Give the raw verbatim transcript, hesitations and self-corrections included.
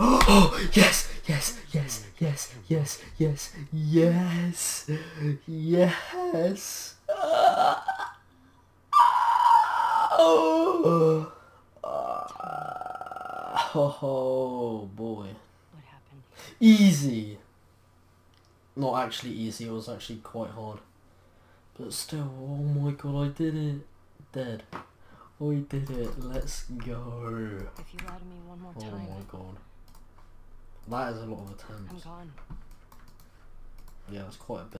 Oh, yes, yes, yes, yes, yes, yes, yes, yes. Oh, oh boy. What happened? Easy. Not actually easy, it was actually quite hard. But still, oh my god, I did it. Dead. We did it. Let's go. If you lie to me one more time. Oh my god. That is a lot of attempts. I'm gone. Yeah, that's quite a bit.